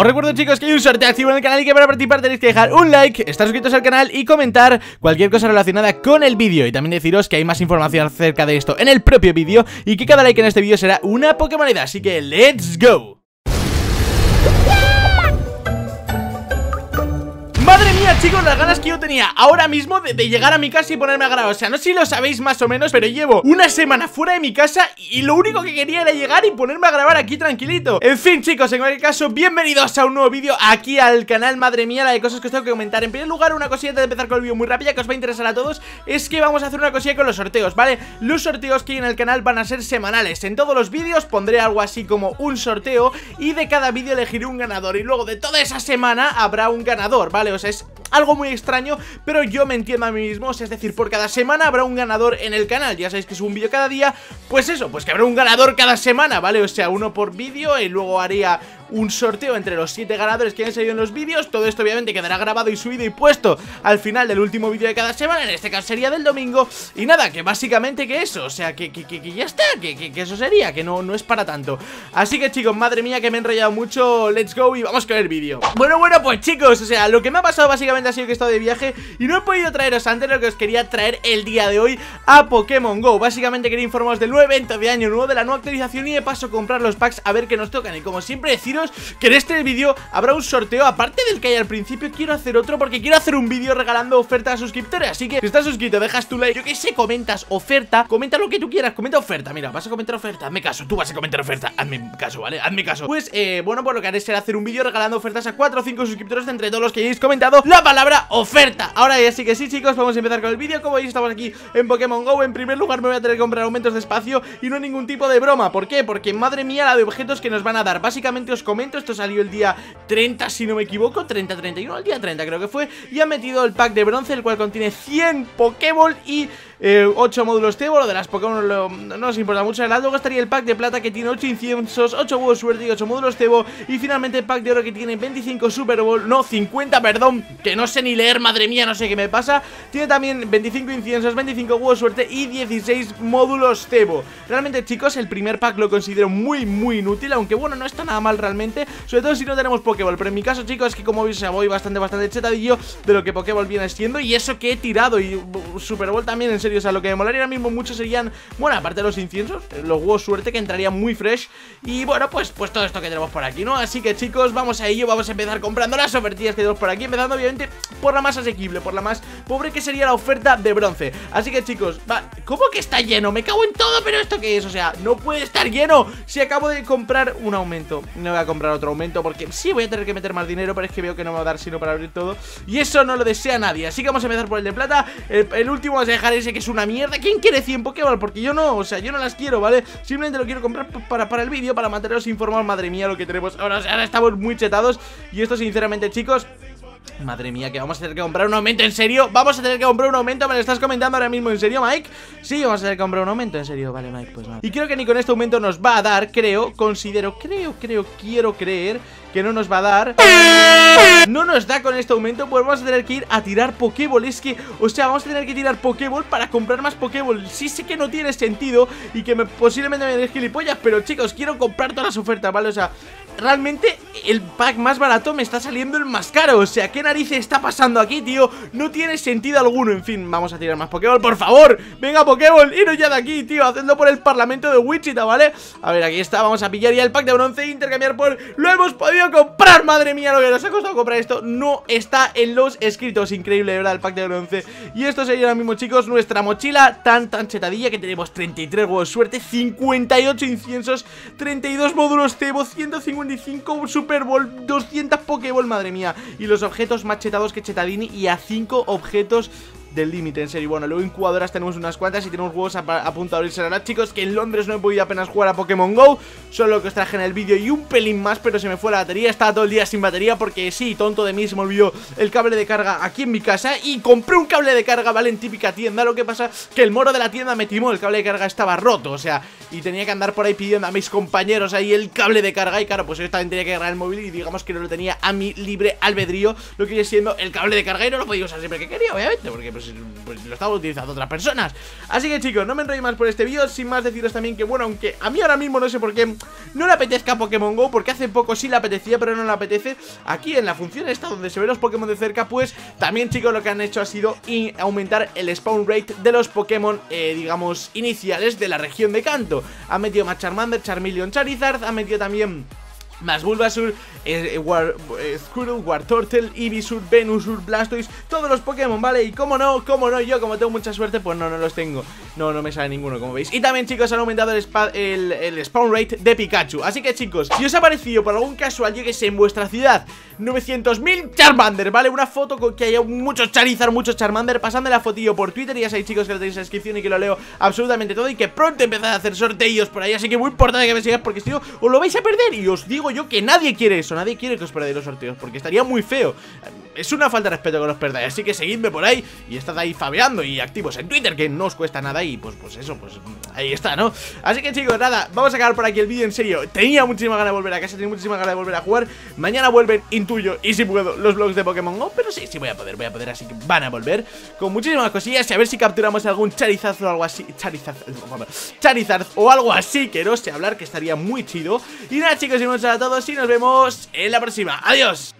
Os recuerdo, chicos, que hay un sorteo activo en el canal y que para participar tenéis que dejar un like, estar suscritos al canal y comentar cualquier cosa relacionada con el vídeo. Y también deciros que hay más información acerca de esto en el propio vídeo y que cada like en este vídeo será una Pokémoneda. Así que ¡let's go! ¡Madre mía, chicos! Las ganas que yo tenía ahora mismo de llegar a mi casa y ponerme a grabar. O sea, no sé si lo sabéis más o menos, pero llevo una semana fuera de mi casa y lo único que quería era llegar y ponerme a grabar aquí tranquilito. En fin, chicos, en cualquier caso, bienvenidos a un nuevo vídeo aquí al canal. Madre mía, la de cosas que os tengo que comentar. En primer lugar, una cosilla antes de empezar con el vídeo muy rápida que os va a interesar a todos, es que vamos a hacer una cosilla con los sorteos, ¿vale? Los sorteos que hay en el canal van a ser semanales. En todos los vídeos pondré algo así como un sorteo y de cada vídeo elegiré un ganador. Y luego de toda esa semana habrá un ganador, ¿vale? O sea, es algo muy extraño, pero yo me entiendo a mí mismo. O sea, es decir, por cada semana habrá un ganador en el canal. Ya sabéis que es un vídeo cada día. Pues eso, pues que habrá un ganador cada semana, ¿vale? O sea, uno por vídeo y luego haría un sorteo entre los 7 ganadores que han salido en los vídeos. Todo esto obviamente quedará grabado y subido y puesto al final del último vídeo de cada semana. En este caso sería del domingo. Y nada, que básicamente que eso, o sea, que ya está, que eso sería, que no es para tanto. Así que, chicos, madre mía, que me he enrollado mucho. Let's go y vamos con el vídeo. Bueno, pues chicos, o sea, lo que me ha pasado básicamente ha sido que he estado de viaje y no he podido traeros antes lo que os quería traer el día de hoy a Pokémon GO. Básicamente quería informaros del nuevo evento de año nuevo, de la nueva actualización y de paso comprar los packs a ver qué nos tocan. Y como siempre deciros que en este vídeo habrá un sorteo aparte del que hay al principio. Quiero hacer otro porque quiero hacer un vídeo regalando ofertas a suscriptores. Así que si estás suscrito, dejas tu like, yo que sé, comentas oferta, comenta lo que tú quieras, comenta oferta. Mira, vas a comentar oferta, hazme caso, tú vas a comentar oferta, hazme caso, ¿vale? Hazme caso. Pues bueno, pues lo que haré será hacer un vídeo regalando ofertas a 4 o 5 suscriptores de entre todos los que hayáis comentado la palabra oferta. Ahora ya sí que sí, chicos, vamos a empezar con el vídeo. Como veis, estamos aquí en Pokémon GO. En primer lugar, me voy a tener que comprar aumentos de espacio y no hay ningún tipo de broma. ¿Por qué? Porque madre mía la de objetos que nos van a dar. Básicamente os comento, esto salió el día 30, si no me equivoco, 30-31, el día 30 creo que fue, y han metido el pack de bronce, el cual contiene 100 Pokéball y 8 módulos tébol. De las Pokémon no os importa mucho. Luego estaría el pack de plata que tiene 8 inciensos, 8 huevos suerte y 8 módulos tébol. Y finalmente el pack de oro que tiene 25 Super Bowl, no, 50, perdón, que no sé ni leer, madre mía, no sé qué me pasa. Tiene también 25 inciensos, 25 huevos suerte y 16 módulos tébol. Realmente, chicos, el primer pack lo considero muy, muy inútil, aunque bueno, no está nada mal realmente, sobre todo si no tenemos Pokéball. Pero en mi caso, chicos, es que como veis, o sea, voy bastante chetadillo de lo que Pokéball viene siendo. Y eso que he tirado, y Super Bowl también, en serio. O sea, lo que me molaría ahora mismo mucho serían, bueno, aparte de los inciensos, los huevos suerte, que entrarían muy fresh. Y bueno, pues todo esto que tenemos por aquí, ¿no? Así que, chicos, vamos a ello. Vamos a empezar comprando las ofertillas que tenemos por aquí, empezando obviamente por la más asequible, por la más pobre, que sería la oferta de bronce. Así que, chicos, va. ¿Cómo que está lleno? Me cago en todo, pero ¿esto qué es? O sea, no puede estar lleno. Si acabo de comprar un aumento, no voy a comprar otro aumento porque sí voy a tener que meter más dinero, pero es que veo que no me va a dar sino para abrir todo, y eso no lo desea nadie. Así que vamos a empezar por el de plata. El último vamos a dejar ese que es una mierda. ¿Quién quiere 100 Pokéball? Porque yo no, o sea, yo no las quiero, ¿vale? Simplemente lo quiero comprar para el vídeo, para manteneros informados. Madre mía lo que tenemos ahora, o sea, ahora estamos muy chetados. Y esto sinceramente, chicos, madre mía, que vamos a tener que comprar un aumento, ¿en serio? Vamos a tener que comprar un aumento, me lo estás comentando ahora mismo, ¿en serio, Mike? Sí, vamos a tener que comprar un aumento, ¿en serio? Vale, Mike, pues nada. Y creo que ni con este aumento nos va a dar, creo, considero, creo, quiero creer que no nos va a dar. No nos da con este aumento, pues vamos a tener que ir a tirar Pokéball. Es que, o sea, vamos a tener que tirar Pokéball para comprar más Pokéball. Sí sé que no tiene sentido y que posiblemente me des gilipollas, pero chicos, quiero comprar todas las ofertas, ¿vale? O sea, realmente el pack más barato me está saliendo el más caro. O sea, ¿qué narices está pasando aquí, tío? No tiene sentido alguno. En fin, vamos a tirar más Pokéball, por favor. Venga, Pokéball, iros ya de aquí, tío. Hacedlo por el Parlamento de Wichita, ¿vale? A ver, aquí está, vamos a pillar ya el pack de bronce e intercambiar por... ¡Lo hemos podido comprar! Madre mía, lo que nos ha costado comprar esto. No está en los escritos. Increíble, ¿verdad? El pack de bronce. Y esto sería ahora mismo, chicos, nuestra mochila tan chetadilla, que tenemos 33 huevos suerte, 58 inciensos, 32 módulos Tebo, 155 Super Bowl, 200 Pokéball, madre mía. Y los objetos más chetados que chetadini, y a 5 objetos del límite, en serio. Bueno, luego incubadoras tenemos unas cuantas y tenemos juegos a punto de abrirse. Ahora, chicos, que en Londres no he podido apenas jugar a Pokémon GO, solo lo que os traje en el vídeo y un pelín más, pero se me fue la batería. Estaba todo el día sin batería porque sí, tonto de mí, se me olvidó el cable de carga aquí en mi casa y compré un cable de carga, ¿vale? En típica tienda. Lo que pasa que el moro de la tienda me timó, el cable de carga estaba roto, o sea, y tenía que andar por ahí pidiendo a mis compañeros ahí el cable de carga. Y claro, pues yo también tenía que agarrar el móvil y digamos que no lo tenía a mi libre albedrío, lo que sigue siendo el cable de carga, y no lo podía usar siempre que quería, obviamente, porque pues, pues lo estaba utilizando otras personas. Así que chicos, no me enrollo más por este vídeo. Sin más deciros también que bueno, aunque a mí ahora mismo no sé por qué no le apetezca Pokémon GO, porque hace poco sí le apetecía pero no le apetece, aquí en la función esta donde se ven los Pokémon de cerca, pues también chicos lo que han hecho ha sido aumentar el spawn rate de los Pokémon digamos iniciales de la región de Kanto. Han metido más Charmander, Charmeleon, Charizard, han metido también más Bulbasaur, Squirtle, Wartortle, Ivysaur, Venusaur, Blastoise, todos los Pokémon, ¿vale? Y como no, yo como tengo mucha suerte, pues no los tengo. No me sale ninguno, como veis. Y también, chicos, han aumentado el spawn rate de Pikachu. Así que, chicos, si os ha parecido por algún casual, yo que sé, en vuestra ciudad 900.000 Charmander, ¿vale? Una foto con que haya muchos Charizard, muchos Charmander, pasadme la fotillo por Twitter. Y ya sabéis, chicos, que lo tenéis en la descripción y que lo leo absolutamente todo. Y que pronto empezáis a hacer sorteos por ahí, así que muy importante que me sigáis, porque si no, os lo vais a perder. Y os digo yo que nadie quiere eso, nadie quiere que os perdáis los sorteos, porque estaría muy feo. Es una falta de respeto que los perdáis, así que seguidme por ahí y estad ahí fabeando y activos en Twitter, que no os cuesta nada. Y pues eso, pues ahí está, ¿no? Así que chicos, nada, vamos a acabar por aquí el vídeo. En serio, tenía muchísimas ganas de volver a casa, tenía muchísimas ganas de volver a jugar. Mañana vuelven, intuyo, y si puedo, los vlogs de Pokémon GO, pero sí, voy a poder, así que van a volver con muchísimas cosillas. Y a ver si capturamos algún Charizard o algo así, Charizard o algo así, que no sé hablar, que estaría muy chido. Y nada chicos, y muchas gracias a todos y nos vemos en la próxima. ¡Adiós!